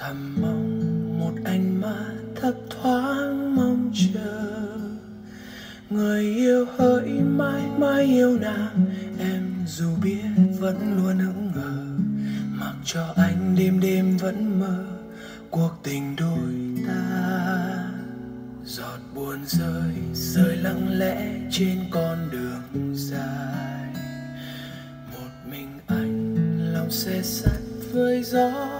thầm mong một ánh mắt thấp thoáng mong chờ. Người yêu hỡi mãi mãi yêu nàng, em dù biết vẫn luôn hững hờ, mặc cho anh đêm đêm vẫn mơ cuộc tình đôi ta. Giọt buồn rơi rơi lặng lẽ trên con đường dài, một mình anh lòng se sắt với gió.